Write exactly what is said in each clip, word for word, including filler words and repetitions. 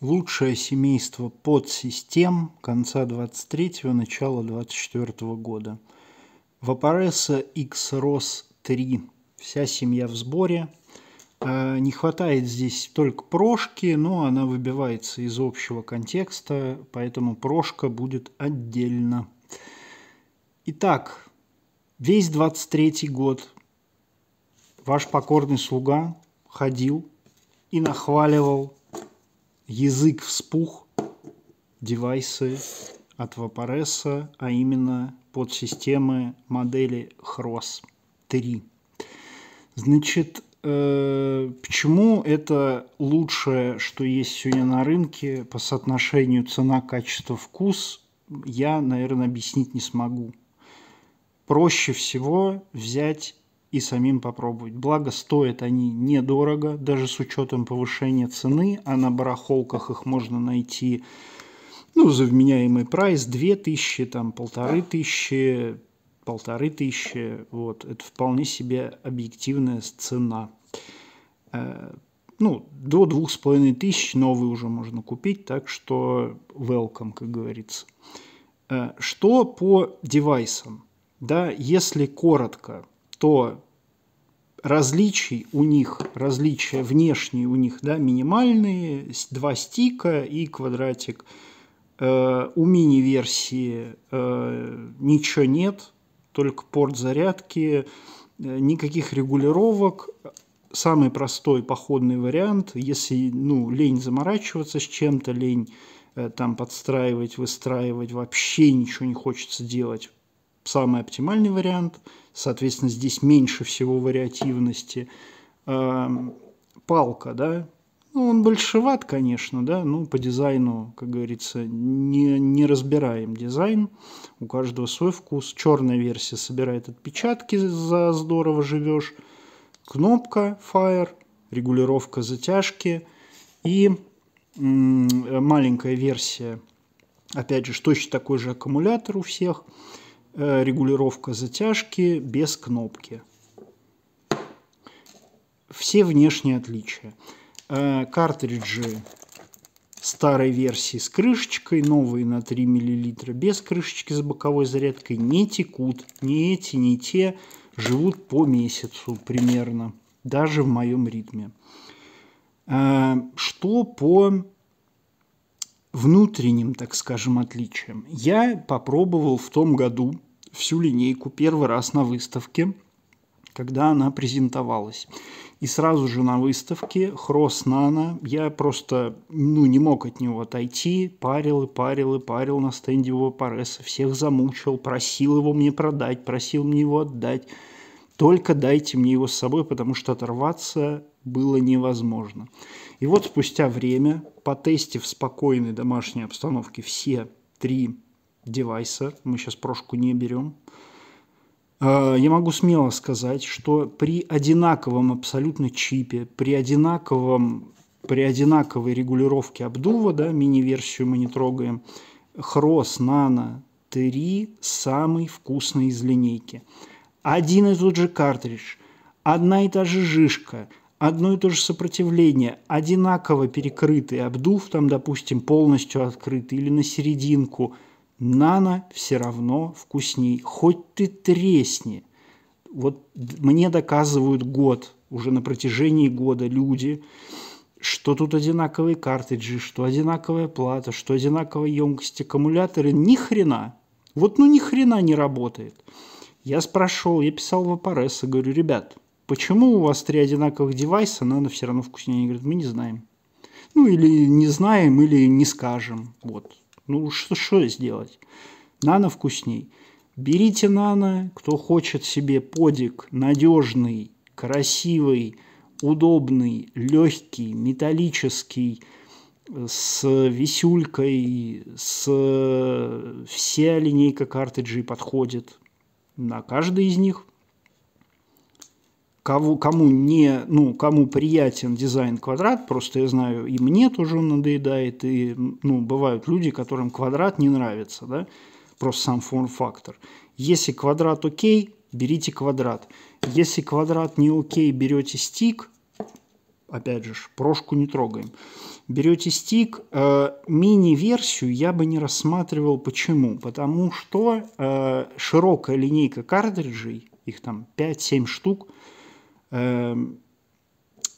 Лучшее семейство подсистем конца двадцать третьего, начала двадцать четвёртого года. Vaporesso икс рос три. Вся семья в сборе. Не хватает здесь только прошки, но она выбивается из общего контекста, поэтому прошка будет отдельно. Итак, весь двадцать третий год ваш покорный слуга ходил и нахваливал. Язык вспух, девайсы от Vaporesso, а именно подсистемы модели икс рос три. Значит, э, почему это лучшее, что есть сегодня на рынке по соотношению цена-качество-вкус, я, наверное, объяснить не смогу. Проще всего взять и самим попробовать. Благо, стоят они недорого, даже с учетом повышения цены, а на барахолках их можно найти, ну, за вменяемый прайс, две тысячи, там, полторы тысячи, полторы тысячи, вот, это вполне себе объективная цена. Ну, до двух с половиной тысяч новый уже можно купить, так что welcome, как говорится. Что по девайсам? Да, если коротко, то различий у них, различия внешние у них, да, минимальные, два стика и квадратик. Э, у мини-версии э, ничего нет, только порт зарядки, э, никаких регулировок. Самый простой походный вариант, если, ну, лень заморачиваться с чем-то, лень э, там подстраивать, выстраивать, вообще ничего не хочется делать. Самый оптимальный вариант, соответственно, здесь меньше всего вариативности. Эм, палка, да, ну, он большеват, конечно, да, но по дизайну, как говорится, не, не разбираем дизайн, у каждого свой вкус. Черная версия собирает отпечатки, за здорово живешь. Кнопка Fire, регулировка затяжки и м-м, маленькая версия, опять же, точно такой же аккумулятор у всех. Регулировка затяжки без кнопки. Все внешние отличия. Картриджи старой версии с крышечкой, новые на три миллилитра без крышечки с боковой зарядкой не текут. Ни эти, ни те живут по месяцу примерно, даже в моем ритме. Что по внутренним, так скажем, отличиям? Я попробовал в том году всю линейку первый раз на выставке, когда она презентовалась. И сразу же на выставке икс рос Nano, я просто, ну, не мог от него отойти, парил и парил и парил на стенде Vaporesso, всех замучил, просил его мне продать, просил мне его отдать. Только дайте мне его с собой, потому что оторваться было невозможно. И вот спустя время, потестив в спокойной домашней обстановке все три девайса, мы сейчас прошку не берем, я могу смело сказать, что при одинаковом абсолютно чипе, при, одинаковом, при одинаковой регулировке обдува, да, мини-версию мы не трогаем, икс рос Nano три самый вкусный из линейки. Один и тот же картридж, одна и та же жижка, одно и то же сопротивление, одинаково перекрытый обдув, там, допустим, полностью открытый или на серединку, Nano все равно вкусней, хоть ты тресни. Вот мне доказывают год, уже на протяжении года люди, что тут одинаковые картриджи, что одинаковая плата, что одинаковая емкость аккумулятора, ни хрена, вот ну ни хрена не работает. Я спрашивал, я писал в Vaporesso, говорю, ребят, почему у вас три одинаковых девайса, Nano все равно вкуснее? Они говорят, мы не знаем. Ну, или не знаем, или не скажем. Вот. Ну, что сделать? Nano вкусней. Берите Nano, кто хочет себе подик надежный, красивый, удобный, легкий, металлический, с висюлькой, с... вся линейка картриджей подходит на каждый из них. Кому, кому, не, ну, кому приятен дизайн квадрат, просто я знаю, и мне тоже он надоедает, и, ну, бывают люди, которым квадрат не нравится, да, просто сам форм-фактор. Если квадрат окей, берите квадрат. Если квадрат не окей, берете стик, опять же, прошку не трогаем. берете стик, э, мини-версию я бы не рассматривал. Почему? Потому что э, широкая линейка картриджей, их там пять-семь штук, э,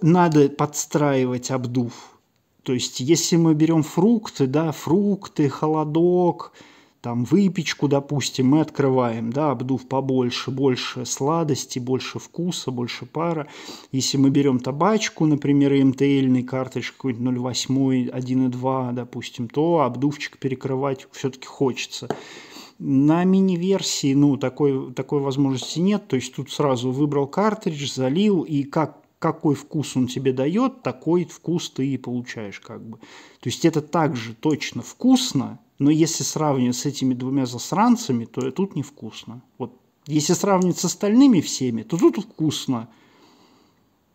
надо подстраивать обдув. То есть, если мы берем фрукты, да, фрукты, холодок, там выпечку, допустим, мы открываем, да, обдув побольше, больше сладости, больше вкуса, больше пара. Если мы берем табачку, например, эм тэ эль-ный картридж какой-нибудь ноль восемь, один и два, допустим, то обдувчик перекрывать все-таки хочется. На мини-версии, ну, такой, такой возможности нет, то есть тут сразу выбрал картридж, залил, и как какой вкус он тебе дает, такой вкус ты и получаешь, как бы. То есть это также точно вкусно, но если сравнивать с этими двумя засранцами, то тут невкусно. Вот. Если сравнивать с остальными всеми, то тут вкусно.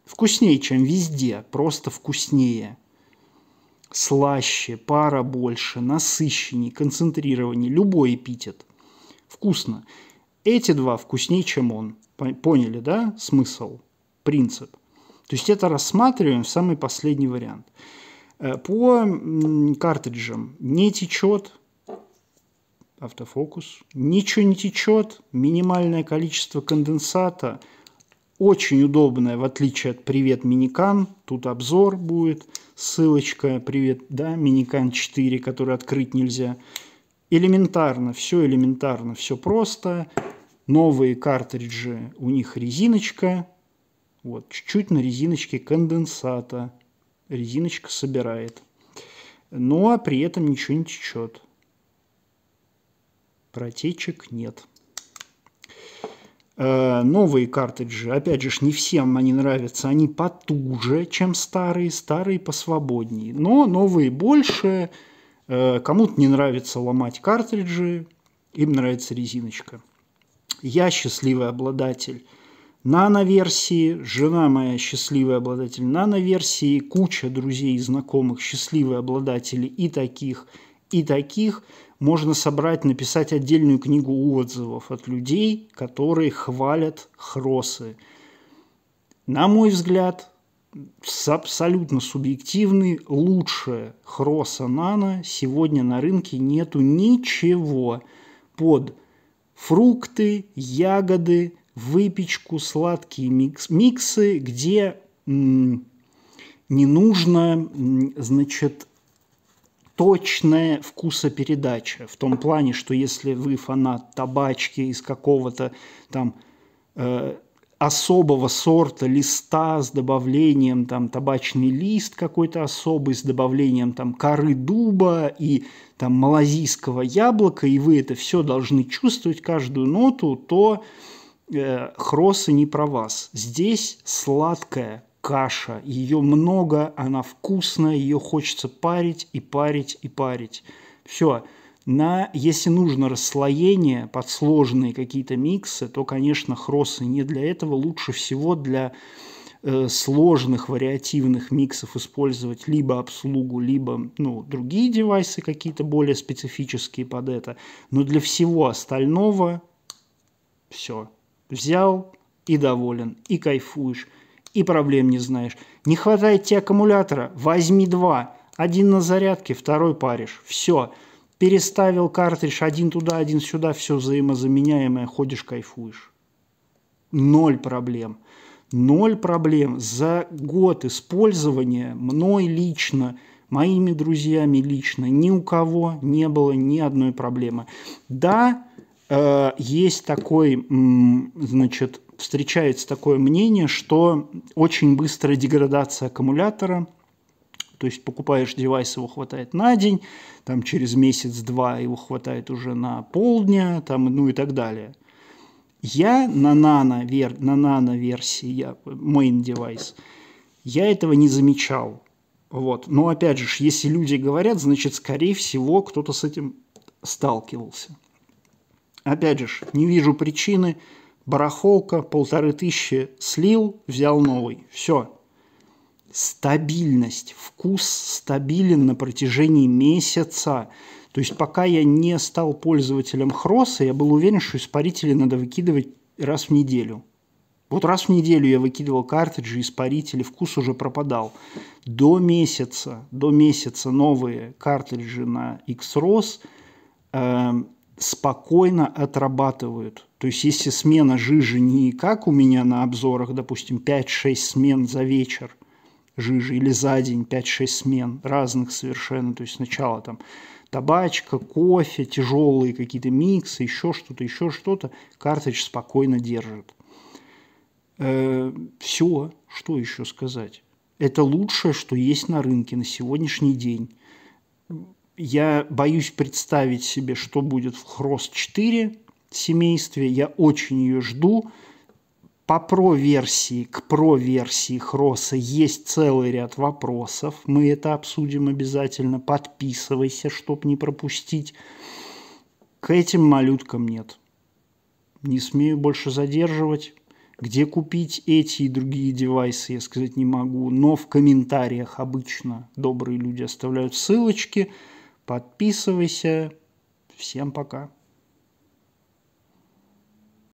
Вкуснее, чем везде. Просто вкуснее. Слаще, пара больше, насыщеннее, концентрированнее. Любой эпитет. Вкусно. Эти два вкуснее, чем он. Поняли, да? Смысл, принцип. То есть это рассматриваем в самый последний вариант. По картриджам не течет, автофокус, ничего не течет, минимальное количество конденсата, очень удобное, в отличие от «Привет, Minican», тут обзор будет, ссылочка, «Привет, да, Minican четыре», который открыть нельзя. Элементарно, все элементарно, все просто, новые картриджи, у них резиночка, вот, чуть-чуть на резиночке конденсата. Резиночка собирает. Но при этом ничего не течет. Протечек нет. Э, новые картриджи. Опять же, не всем они нравятся. Они потуже, чем старые. Старые посвободнее. Но новые больше. Э, кому-то не нравится ломать картриджи. Им нравится резиночка. Я счастливый обладатель нано-версии, жена моя счастливый обладатель нано-версии, куча друзей и знакомых счастливые обладатели и таких, и таких. Можно собрать, написать отдельную книгу отзывов от людей, которые хвалят хросы. На мой взгляд, абсолютно субъективный, лучше хроса нано сегодня на рынке нету ничего под фрукты, ягоды, выпечку, сладкие микс, миксы, где м, не нужно, м, значит, точная вкусопередача. В том плане, что если вы фанат табачки из какого-то там э, особого сорта листа с добавлением там табачный лист какой-то особый, с добавлением там коры дуба и там малазийского яблока, и вы это все должны чувствовать, каждую ноту, то хросы не про вас. Здесь сладкая каша. Ее много, она вкусная, ее хочется парить и парить и парить. Все. На, если нужно расслоение под сложные какие-то миксы, то, конечно, хросы не для этого. Лучше всего для э, сложных вариативных миксов использовать либо обслугу, либо ну, другие девайсы какие-то более специфические под это. Но для всего остального все. Взял и доволен, и кайфуешь, и проблем не знаешь. Не хватает тебе аккумулятора? Возьми два. Один на зарядке, второй паришь. Все. Переставил картридж один туда, один сюда. Все взаимозаменяемое. Ходишь, кайфуешь. Ноль проблем. Ноль проблем. За год использования мной лично, моими друзьями лично, ни у кого не было ни одной проблемы. Да, есть такой, значит, встречается такое мнение, что очень быстрая деградация аккумулятора, то есть покупаешь девайс, его хватает на день, там через месяц-два его хватает уже на полдня, там, ну и так далее. Я на нано-версии, main девайс, я этого не замечал. Вот. Но опять же, если люди говорят, значит, скорее всего, кто-то с этим сталкивался. Опять же, не вижу причины, барахолка, полторы тысячи слил, взял новый, все. Стабильность, вкус стабилен на протяжении месяца. То есть пока я не стал пользователем хроса, я был уверен, что испарители надо выкидывать раз в неделю. Вот раз в неделю я выкидывал картриджи, испарители, вкус уже пропадал. До месяца, до месяца новые картриджи на икс рос э, спокойно отрабатывают. То есть если смена жижи не как у меня на обзорах, допустим, пять-шесть смен за вечер жижи или за день пять-шесть смен разных совершенно, то есть сначала там табачка, кофе, тяжелые какие-то миксы, еще что-то, еще что-то, картридж спокойно держит. Э, все, что еще сказать? Это лучшее, что есть на рынке на сегодняшний день. Я боюсь представить себе, что будет в икс рос четыре семействе. Я очень ее жду. По про-версии к про-версии икс роса есть целый ряд вопросов. Мы это обсудим обязательно. Подписывайся, чтобы не пропустить. К этим малюткам нет. Не смею больше задерживать. Где купить эти и другие девайсы, я сказать не могу. Но в комментариях обычно добрые люди оставляют ссылочки. Подписывайся. Всем пока.